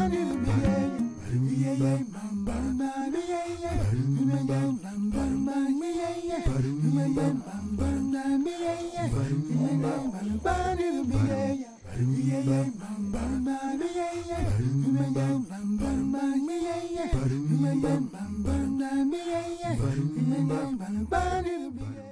But